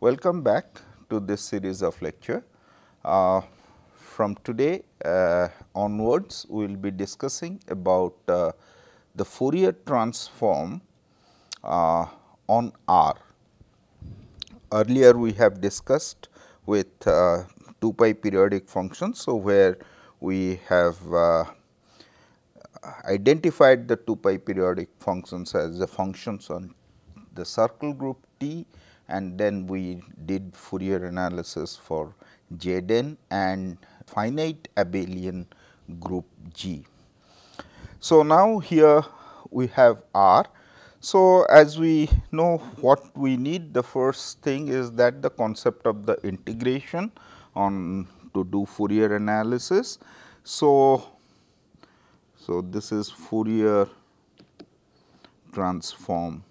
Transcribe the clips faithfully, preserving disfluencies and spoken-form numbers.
Welcome back to this series of lecture. Uh, from today uh, onwards, we will be discussing about uh, the Fourier transform uh, on R. Earlier we have discussed with uh, two pi periodic functions. So, where we have uh, identified the two pi periodic functions as the functions on the circle group T, and then we did Fourier analysis for J den and finite abelian group G. So, now here we have R. So, as we know what we need, the first thing is that the concept of the integration on to do Fourier analysis. So, so this is Fourier transform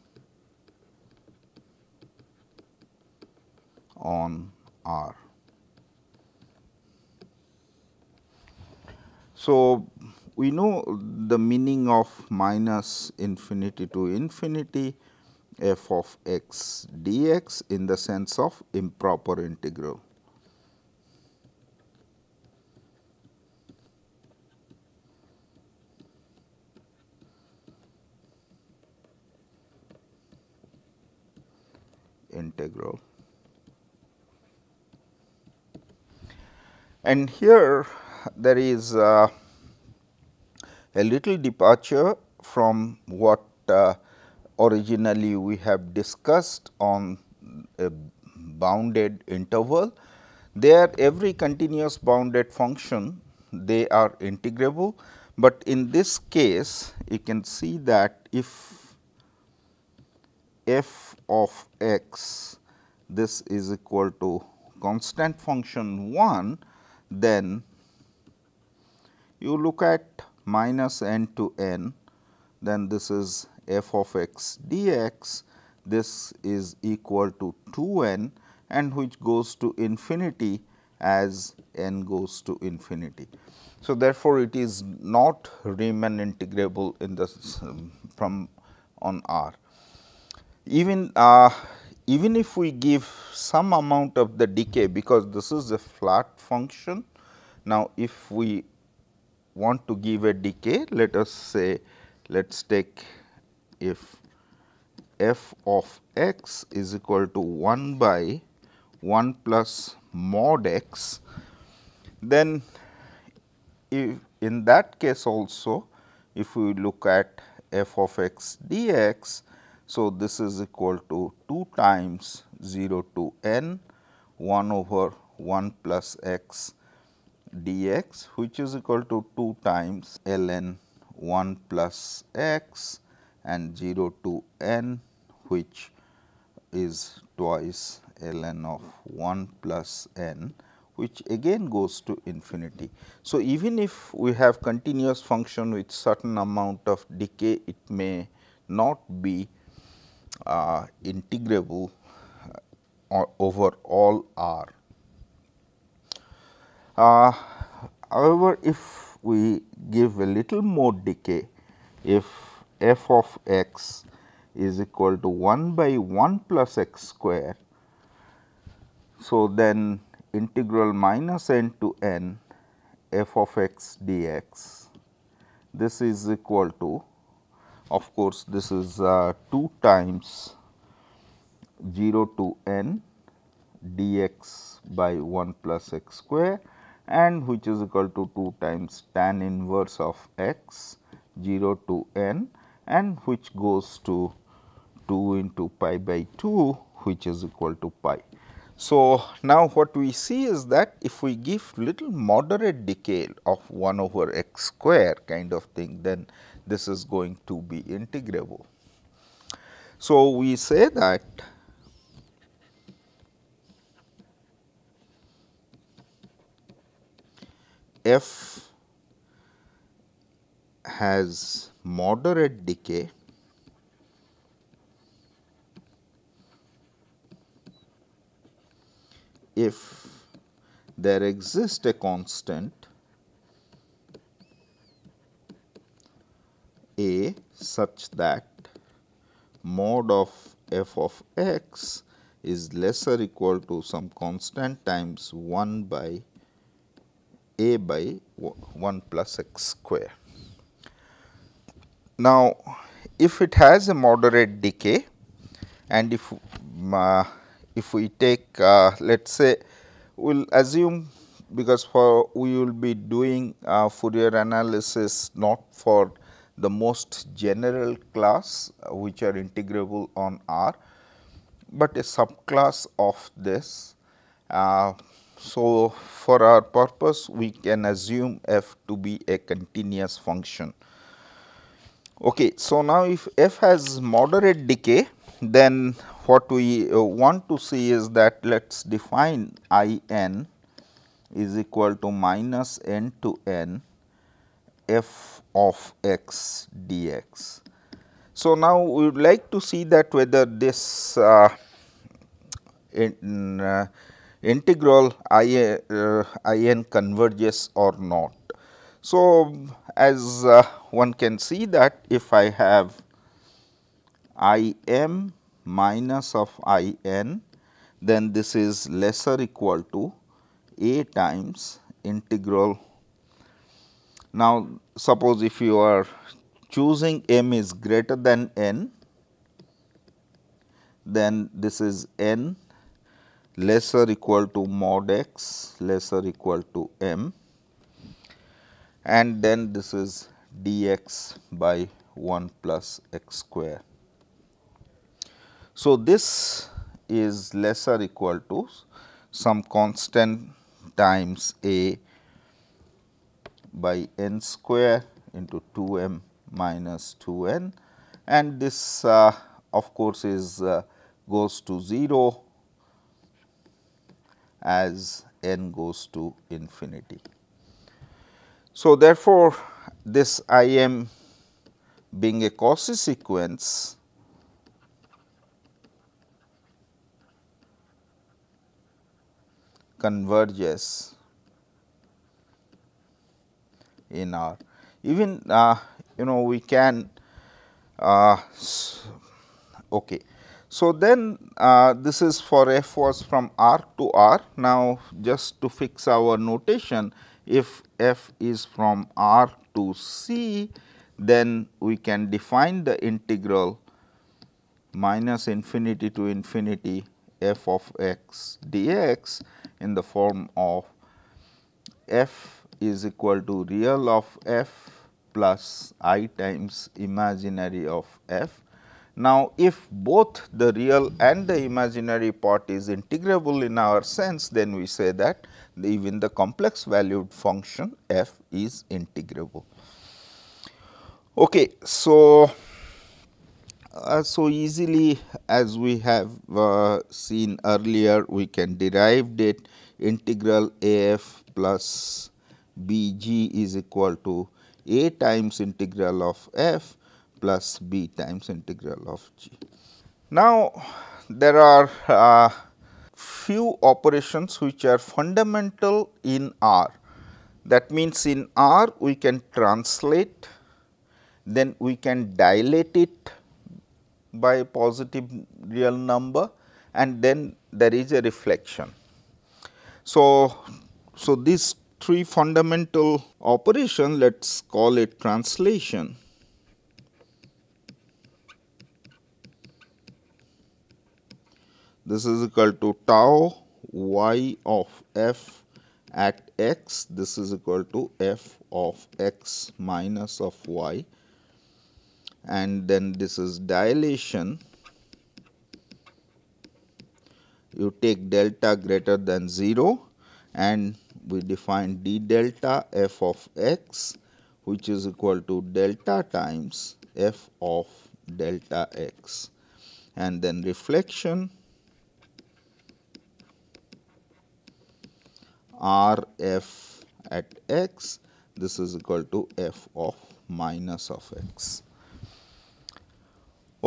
on R. So, we know the meaning of minus infinity to infinity f of x dx in the sense of improper integral. Integral. And here there is uh, a little departure from what uh, originally we have discussed on a bounded interval. There every continuous bounded function, they are integrable, but in this case you can see that if f of x this is equal to constant function one, then you look at minus n to n, then this is f of x dx, this is equal to two n and which goes to infinity as n goes to infinity. So, therefore, it is not Riemann integrable in the from on R. Even uh, even if we give some amount of the decay, because this is a flat function. Now, if we want to give a decay, let us say, let us take if f of x is equal to one by one plus mod x, then if in that case also if we look at f of x dx, so this is equal to two times zero to n one over one plus x dx, which is equal to two times ln one plus x and zero to n, which is twice ln of one plus n, which again goes to infinity. So, even if we have continuous function with certain amount of decay, it may not be Uh, integrable uh, over all R. Uh, however, if we give a little more decay, if f of x is equal to one by one plus x square, so then integral minus n to n f of x dx, this is equal to, of course, this is uh, two times zero to n dx by one plus x square, and which is equal to two times tan inverse of x zero to n, and which goes to two into pi by two, which is equal to pi. So, now what we see is that if we give little moderate decay of one over x square kind of thing, then this is going to be integrable. So, we say that f has moderate decay if there exists a constant A such that mod of f of x is lesser equal to some constant times one by a by one plus x square. Now, if it has a moderate decay and if uh, if we take uh, let us say we will assume, because for we will be doing uh, Fourier analysis not for the most general class uh, which are integrable on R, but a subclass of this. Uh, so, for our purpose we can assume f to be a continuous function. Okay, so now if f has moderate decay, then what we uh, want to see is that let us define I n is equal to minus n to n f of x dx. So, now we would like to see that whether this uh, in, uh, integral I, uh, I n converges or not. So, as uh, one can see that if I have I m minus of I n, then this is lesser equal to a times integral. Now, suppose if you are choosing m is greater than n, then this is n lesser equal to mod x lesser equal to m, and then this is dx by one plus x square. So, this is lesser equal to some constant times a by n square into two m minus two n, and this uh, of course is uh, goes to zero as n goes to infinity. So, therefore, this I m being a Cauchy sequence, converges in R. Even uh, you know we can uh, okay. So, then uh, this is for f was from R to R. Now, just to fix our notation, if f is from R to C, then we can define the integral minus infinity to infinity f of x dx in the form of f is equal to real of f plus I times imaginary of f. Now, if both the real and the imaginary part is integrable in our sense, then we say that even the complex valued function f is integrable. Okay, so, Uh, so, easily as we have uh, seen earlier, we can derive that integral af plus bg is equal to a times integral of f plus b times integral of g. Now, there are uh, few operations which are fundamental in R. That means, in R we can translate, then we can dilate it by a positive real number, and then there is a reflection. So, so these three fundamental operations, let us call it translation, this is equal to tau y of f at x, this is equal to f of x minus of y, and then this is dilation. You take delta greater than zero and we define d delta f of x, which is equal to delta times f of delta x, and then reflection r f at x, this is equal to f of minus of x.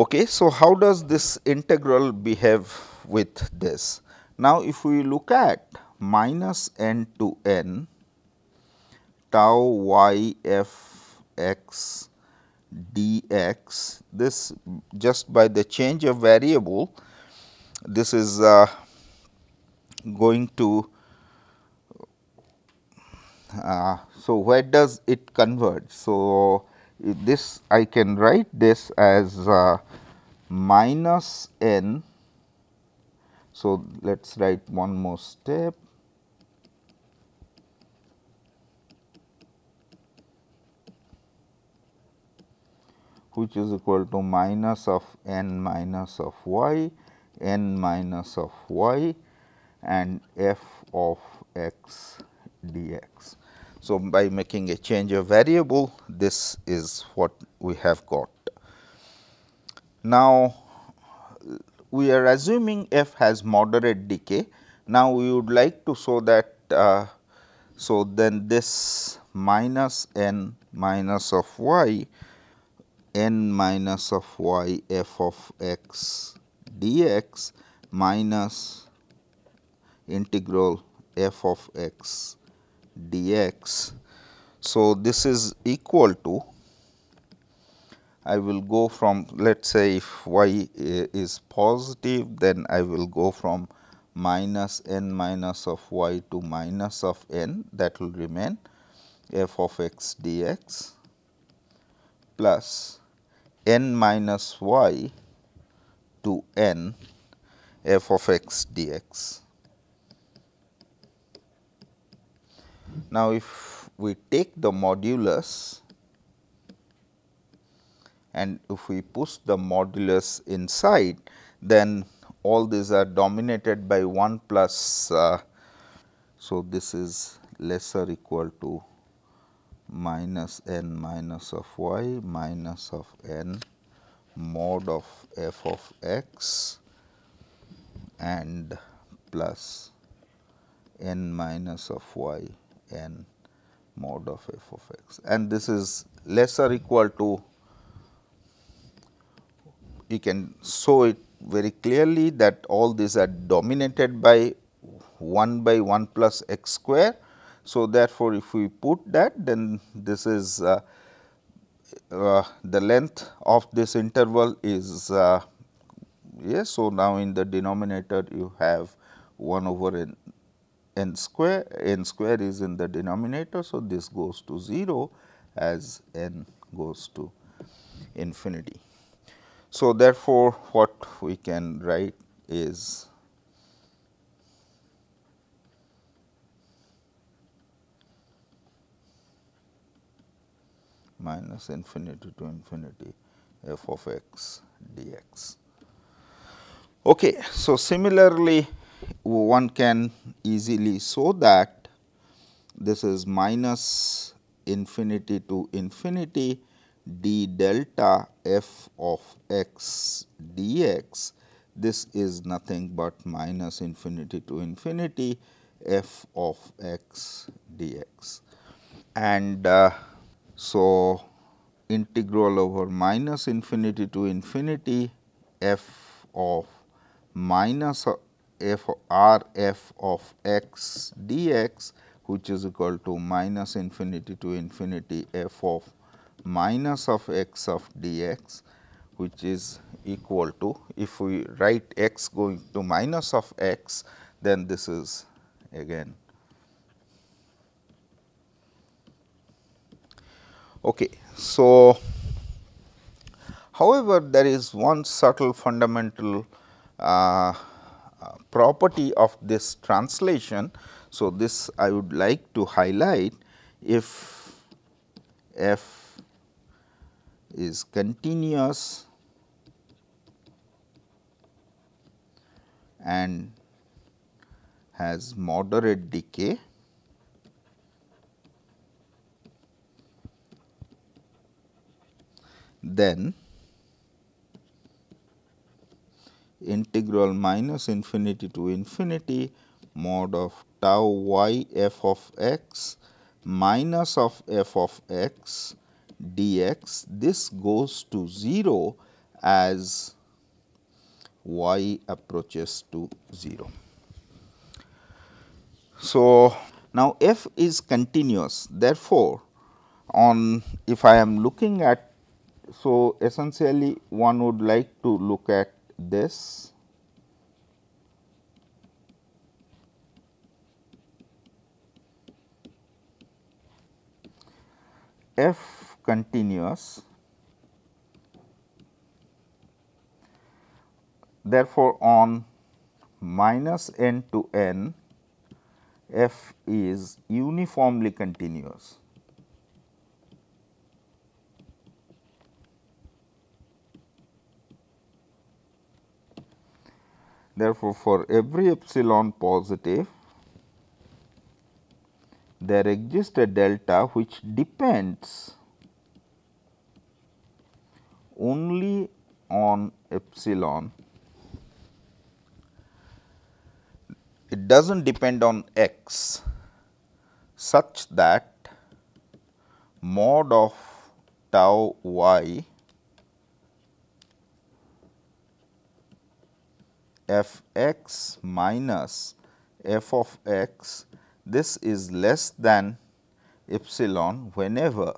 Okay, so, how does this integral behave with this? Now, if we look at minus n to n tau y f x dx, this just by the change of variable, this is uh, going to uh, so where does it converge? So this I can write this as uh, minus n. So let us write one more step. Which is equal to minus of n minus of y, n minus of y and f of x dx. So, by making a change of variable, this is what we have got. Now, we are assuming f has moderate decay. Now, we would like to show that, uh, so then this minus n minus of y, n minus of y f of x dx minus integral f of x dx. So, this is equal to, I will go from, let us say if y is positive, then I will go from minus n minus of y to minus of n, that will remain f of x dx plus n minus y to n f of x dx. Now, if we take the modulus and if we push the modulus inside, then all these are dominated by one plus. Uh, so, this is lesser equal to minus n minus of y minus of n mod of f of x and plus n minus of y n mod of f of x, and this is lesser equal to, you can show it very clearly that all these are dominated by one by one plus x square. So, therefore, if we put that, then this is uh, uh, the length of this interval is uh, yes. So, now in the denominator you have one over n, n square, n square is in the denominator. So, this goes to zero as n goes to infinity. So, therefore, what we can write is minus infinity to infinity f of x dx. Okay. So, similarly, one can easily show that this is minus infinity to infinity d delta f of x dx. This is nothing but minus infinity to infinity f of x dx. And uh, so, integral over minus infinity to infinity f of minus f r f of x dx, which is equal to minus infinity to infinity f of minus of x of dx, which is equal to, if we write x going to minus of x, then this is again. Okay. So, however, there is one subtle fundamental uh, property of this translation. So, this I would like to highlight. If f is continuous and has moderate decay, then integral minus infinity to infinity mod of tau y f of x minus of f of x dx, this goes to zero as y approaches to zero. So, now f is continuous, therefore, on if I am looking at, so essentially one would like to look at this f continuous. Therefore, on minus n to n, f is uniformly continuous. Therefore, for every epsilon positive, there exists a delta which depends only on epsilon. It does not depend on x, such that mod of tau y f x minus f of x, this is less than epsilon whenever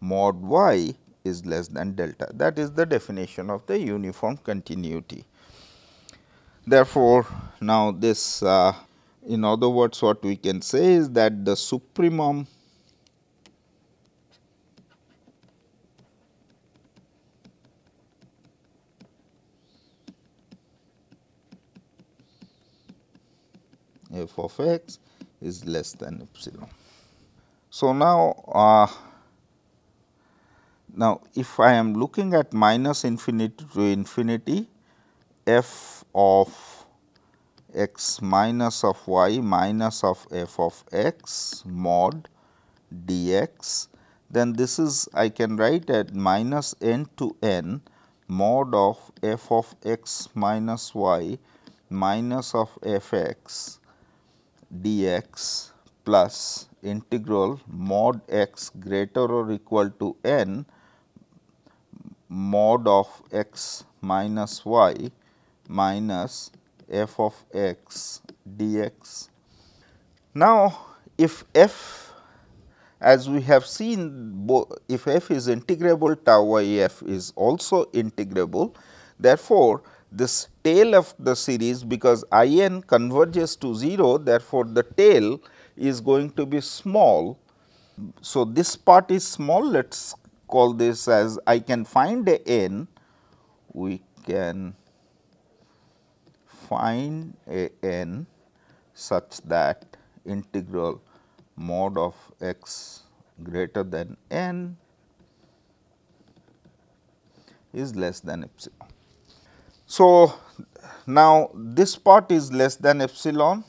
mod y is less than delta. That is the definition of the uniform continuity. Therefore, now this uh, in other words, what we can say is that the supremum f of x is less than epsilon. So, now, uh, now if I am looking at minus infinity to infinity, f of x minus of y minus of f of x mod dx, then this is, I can write at minus n to n mod of f of x minus y minus of f x dx plus integral mod x greater or equal to n mod of x minus y minus f of x dx. Now, if f, as we have seen, if f is integrable, tau y f is also integrable. Therefore, this tail of the series, because I n converges to zero, therefore, the tail is going to be small. So, this part is small, let us call this as I can find a n, we can find a n such that integral mod of x greater than n is less than epsilon. So, now this part is less than epsilon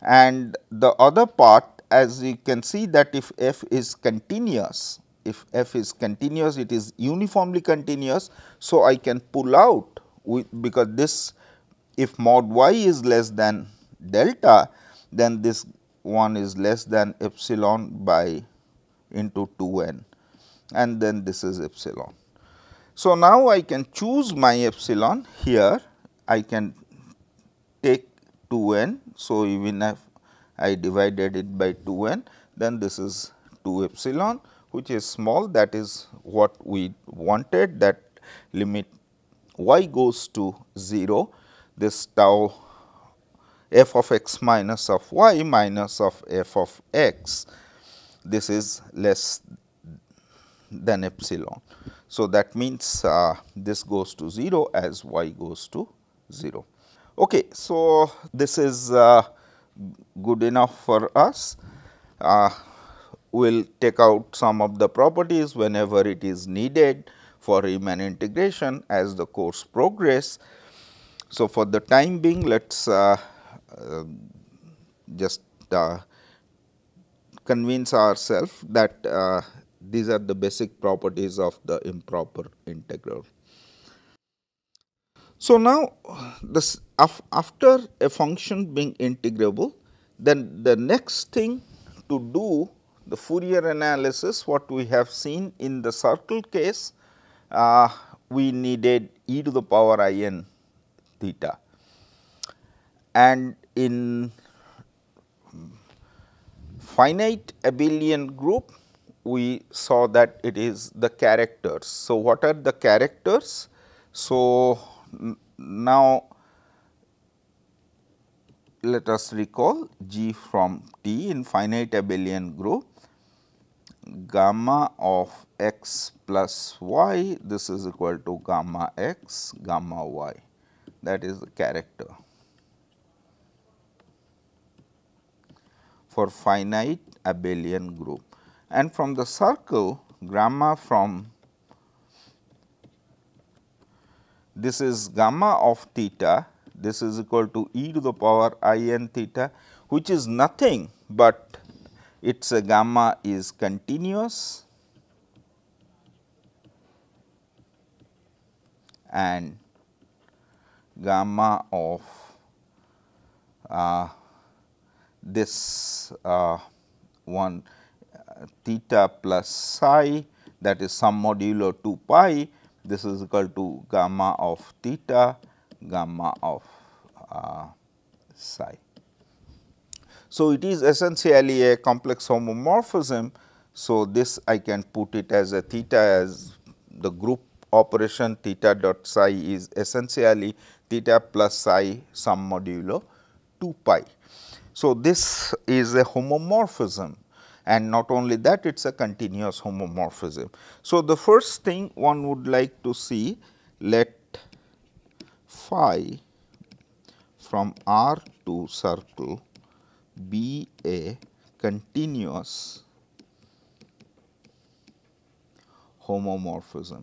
and the other part, as you can see that if f is continuous, if f is continuous, it is uniformly continuous. So, I can pull out with, because this, if mod y is less than delta, then this one is less than epsilon by into two n and then this is epsilon. So, now I can choose my epsilon here, I can take two n. So, even if I divided it by two n, then this is two epsilon, which is small, that is what we wanted, that limit y goes to zero, this tau f of x minus of y minus of f of x, this is less than epsilon. So, that means uh, this goes to zero as y goes to zero. Okay, so, this is uh, good enough for us. Uh, we will take out some of the properties whenever it is needed for Riemann integration as the course progresses. So, for the time being, let us uh, uh, just uh, convince ourselves that uh, these are the basic properties of the improper integral. So, now this af after a function being integrable, then the next thing to do, the Fourier analysis, what we have seen in the circle case, uh, we needed e to the power I n theta, and in finite abelian group, we saw that it is the characters. So, what are the characters? So, now let us recall G from T in finite abelian group gamma of x plus y, this is equal to gamma x gamma y, that is the character for finite abelian group. And from the circle gamma from this is gamma of theta, this is equal to e to the power I n theta, which is nothing but its a gamma is continuous and gamma of uh, this uh, one uh, theta plus psi, that is some modulo two pi, this is equal to gamma of theta gamma of uh, psi. So, it is essentially a complex homomorphism. So, this I can put it as a theta as the group operation theta dot psi is essentially theta plus psi sum modulo two pi. So, this is a homomorphism, and not only that, it is a continuous homomorphism. So, the first thing one would like to see, let phi from R to circle be a continuous homomorphism.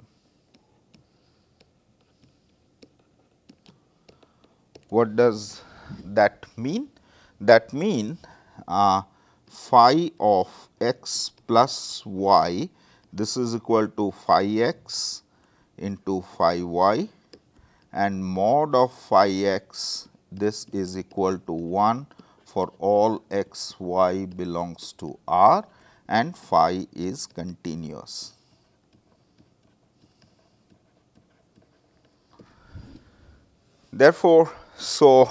What does that mean? That mean uh, phi of x plus y, this is equal to phi x into phi y, and mod of phi x, this is equal to one for all x y belongs to R, and phi is continuous. Therefore, so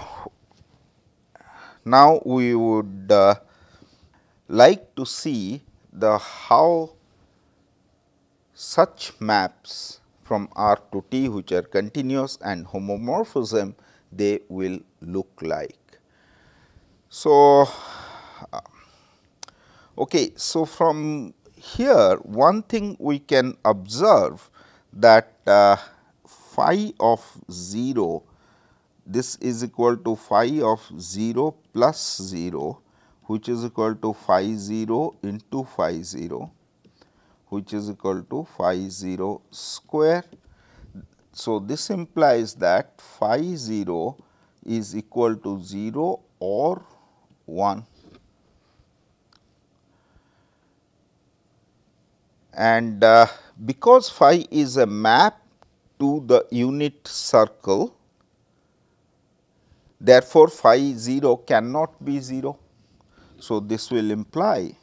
now we would uh, like to see the how such maps from R to T, which are continuous and homomorphism, they will look like. So, okay, so from here one thing we can observe that uh, phi of zero, this is equal to phi of zero plus zero, which is equal to phi zero into phi zero, which is equal to phi zero square. So, this implies that phi zero is equal to zero or one, and uh, because phi is a map to the unit circle, therefore, phi zero cannot be zero. So, this will imply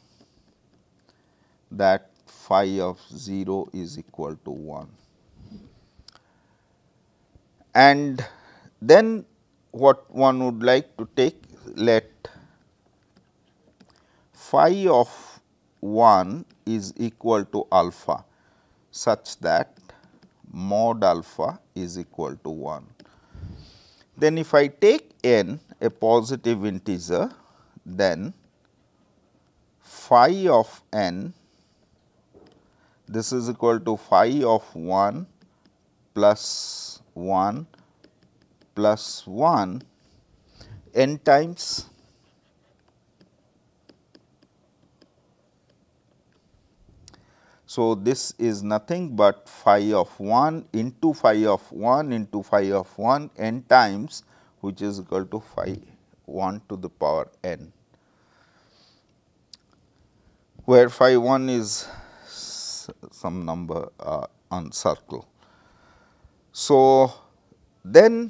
that phi of zero is equal to one, and then what one would like to take, let phi of one is equal to alpha such that mod alpha is equal to one. Then if I take n a positive integer, then phi of n, this is equal to phi of one plus one plus one n times, so this is nothing but phi of one into phi of one into phi of one n times, which is equal to phi one to the power n, where phi one is some number uh, on circle. So, then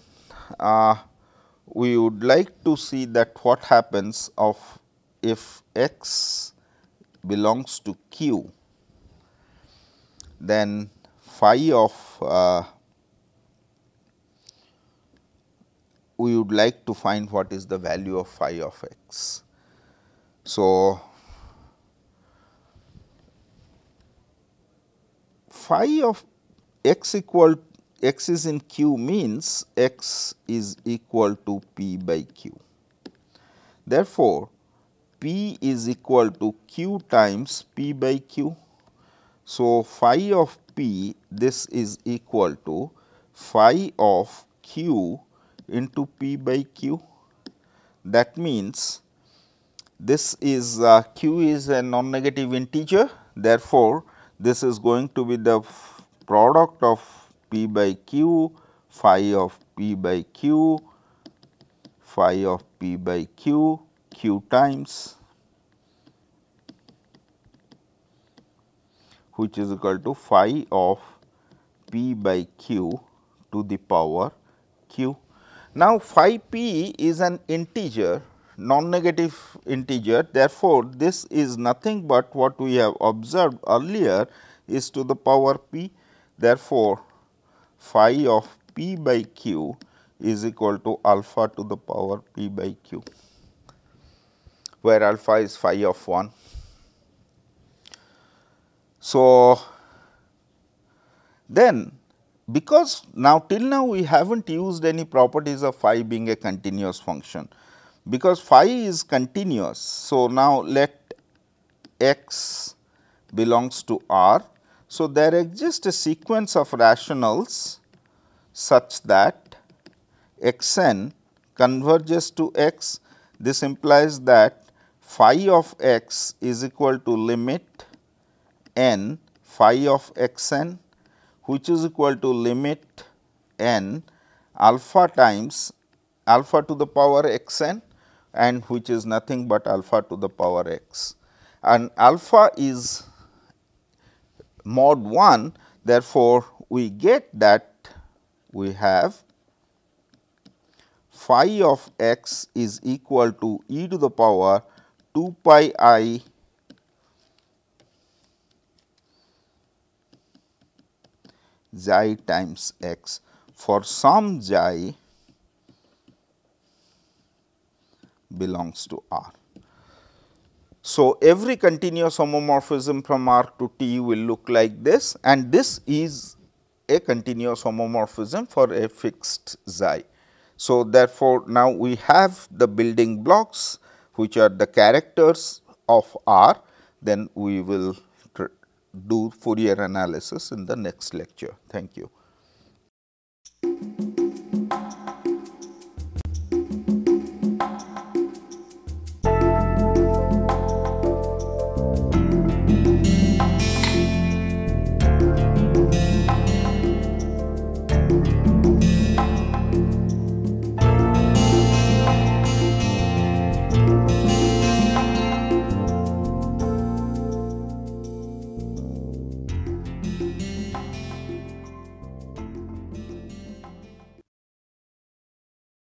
uh, we would like to see that what happens of if x belongs to Q, then phi of uh, we would like to find what is the value of phi of x. So, phi of x equal x is in Q means x is equal to P by Q. Therefore, P is equal to Q times P by Q. So, phi of P, this is equal to phi of Q into P by Q. That means, this is uh, Q is a non-negative integer. Therefore, this is going to be the product of P by Q, phi of P by Q, phi of P by Q, Q times, which is equal to phi of P by Q to the power Q. Now, phi P is an integer, non-negative integer. Therefore, this is nothing but what we have observed earlier is to the power P. Therefore, phi of P by Q is equal to alpha to the power P by Q, where alpha is phi of one. So, then because now till now we have not used any properties of phi being a continuous function, because phi is continuous. So, now let x belongs to R. So, there exists a sequence of rationals such that xn converges to x. This implies that phi of x is equal to limit n phi of xn, which is equal to limit n alpha times alpha to the power xn, and which is nothing but alpha to the power x, and alpha is mod one. Therefore, we get that we have phi of x is equal to e to the power two pi I xi times x for some xi belongs to R. So, every continuous homomorphism from R to T will look like this, and this is a continuous homomorphism for a fixed xi. So, therefore, now we have the building blocks which are the characters of R. Then we will do Fourier analysis in the next lecture. Thank you.